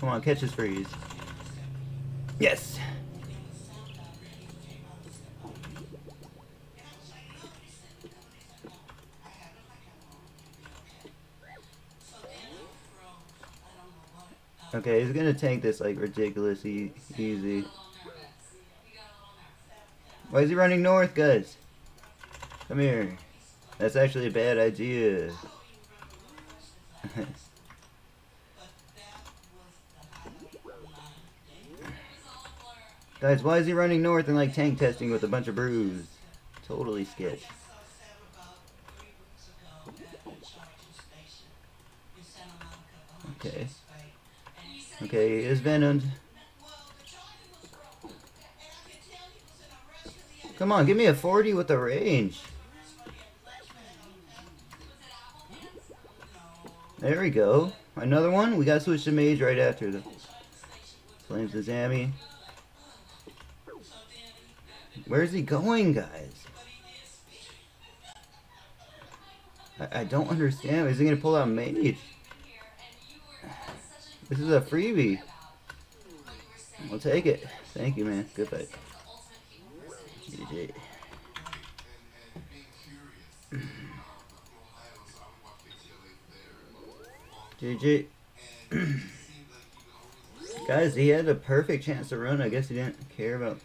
Come on, catch his freeze. Yes. Okay, he's gonna tank this like ridiculously easy. Why is he running north, guys? Come here. That's actually a bad idea. Guys, why is he running north and like tank testing with a bunch of brews? Totally sketch. Okay. Okay, it's venomed. Come on, give me a 40 with the range. There we go. Another one? We gotta switch to mage right after the flames the Zami. Where's he going, guys? I don't understand. Is he gonna pull out mage? This is a freebie. We'll take it. Thank you, man. Good fight. GG. GG. Guys, he had a perfect chance to run. I guess he didn't care about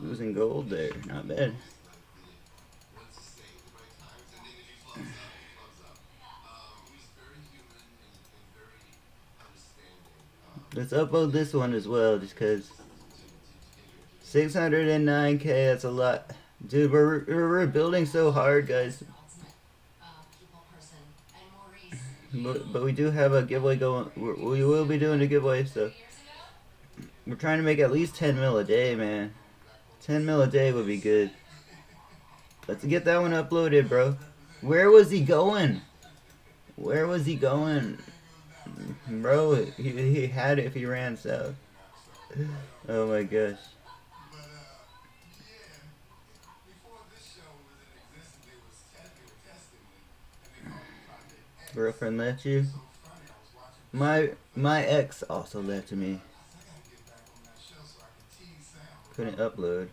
losing gold there. Not bad. Let's upload this one as well, just cause 609k, that's a lot. Dude, we're building so hard, guys. But we do have a giveaway going. We will be doing a giveaway, so we're trying to make at least 10 mil a day, man. 10 mil a day would be good. Let's get that one uploaded, bro. Where was he going? Where was he going? Bro, he had it if he ran south. Oh my gosh. Girlfriend left you? My ex also left me. Couldn't upload.